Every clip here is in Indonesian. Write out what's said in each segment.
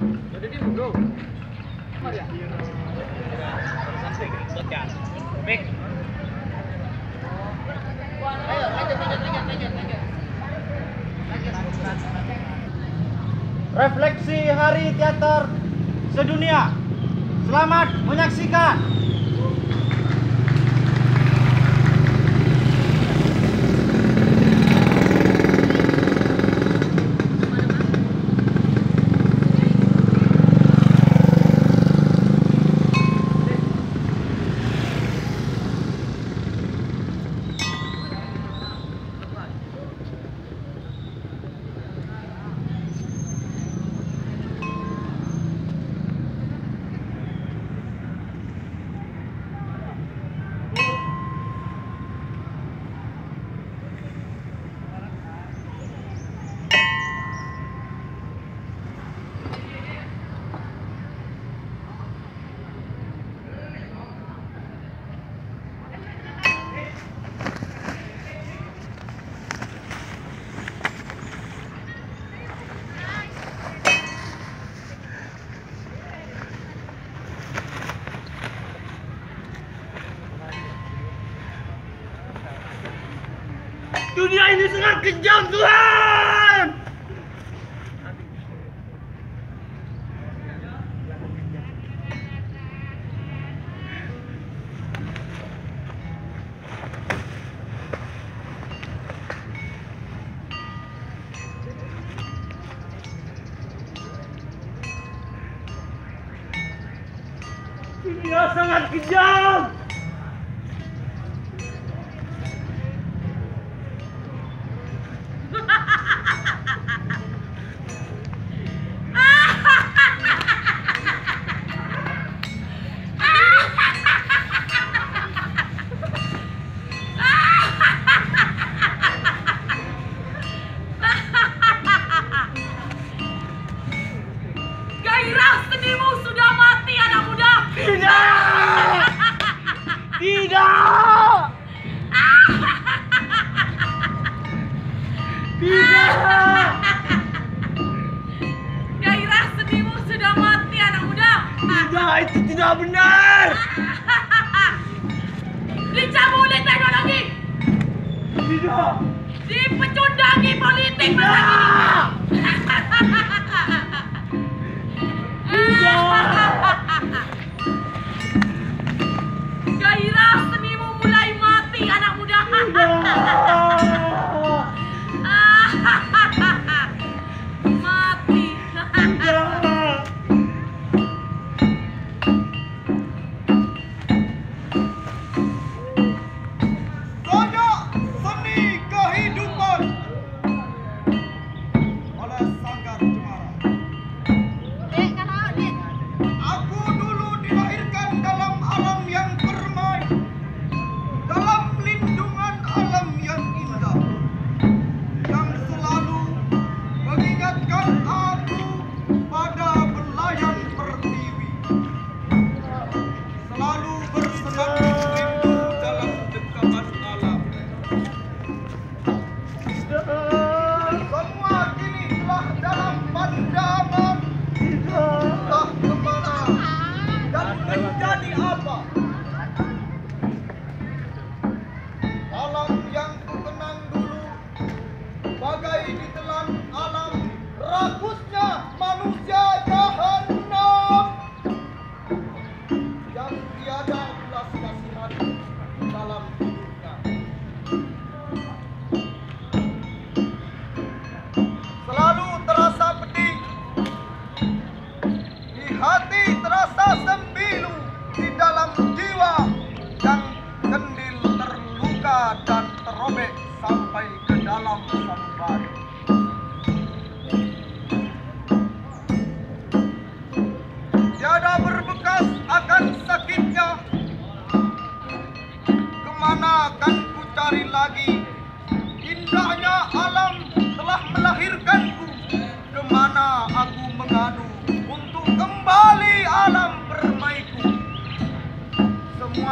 Let it even go. Make. Refleksi Hari Teater Sedunia. Selamat menyaksikan. Dunia ini sangat kejam, Tuhan! Dunia sangat kejam! Gairah senimu sudah mati, anak muda. Tidak, itu tidak benar. Dicabuli teknologi. Tidak. Dipecundangi politik. Tidak. Gairah senimu mulai mati, anak muda. Tidak.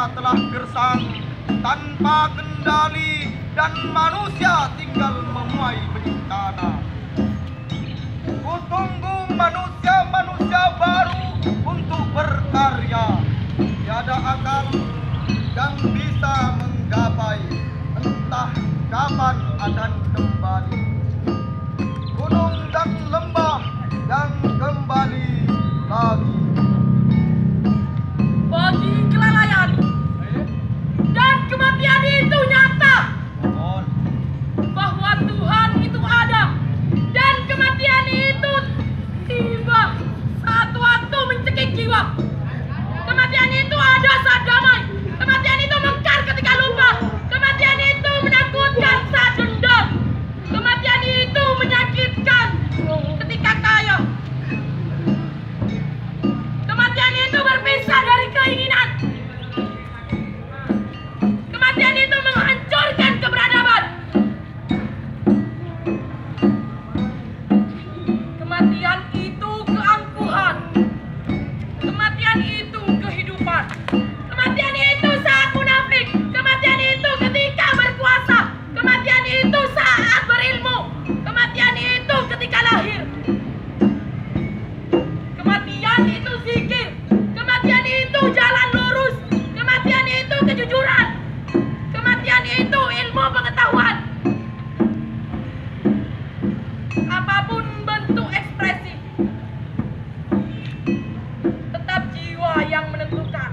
Telah gersang tanpa kendali dan manusia tinggal memuai bencana. Ku tunggu manusia-manusia dapat akan kembali. Gunung dan lembah dan kembali lagi. Bagi kelalaian dan kematian itu nyata. Bahwa Tuhan itu ada dan kematian itu tiba. Saat waktu mencekik jiwa. Kematian itu ada saat damai. Kematian itu mengkar ketika lupa. Kematian itu menakutkan saat dendam. Kematian itu menyakitkan ketika kaya. Kematian itu berpisah dari keinginan. Kematian itu menghancurkan keberadaban. Kematian itu keangkuhan. Kematian itu kehidupan. Kematian itu saat munafik. Kematian itu ketika berkuasa. Kematian itu saat berilmu. Kematian itu ketika lahir. Kematian itu zikir. Kematian itu jalan lurus. Kematian itu kejujuran. Kematian itu ilmu pengetahuan. Apapun bentuk ekspresi, tetap jiwa yang menentukan.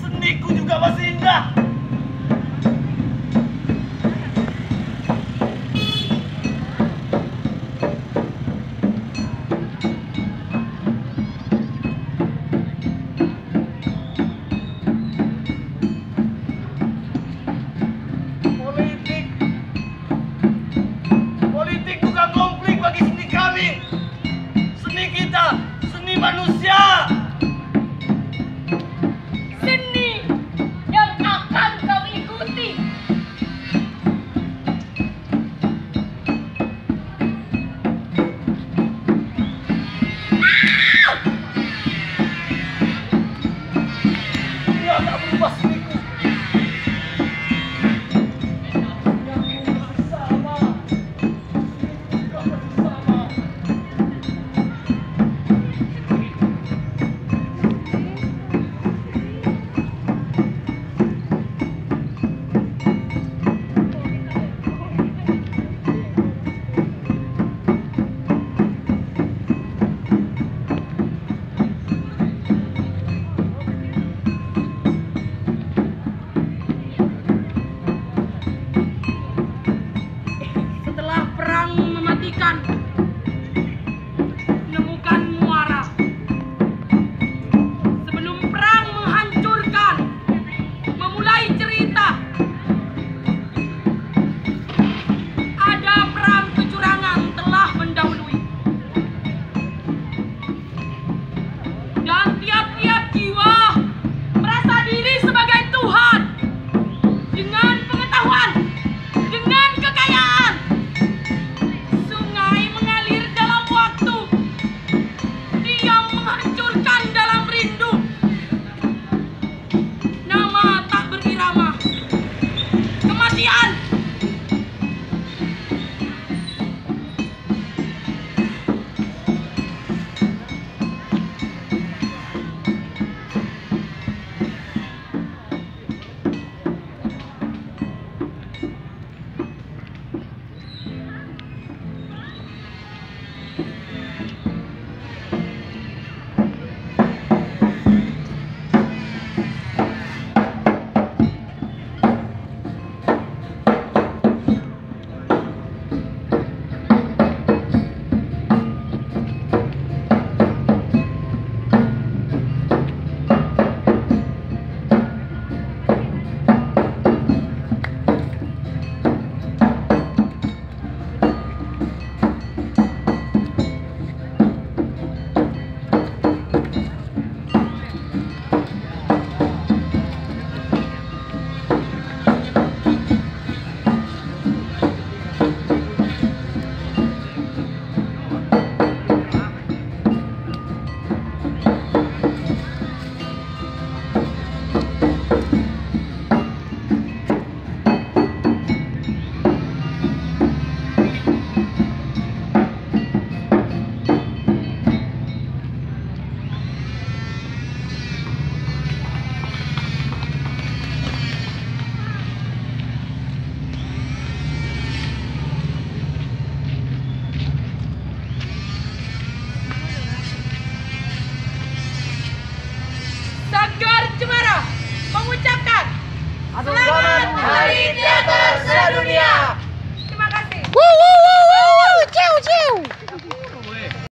Seniku juga masih indah.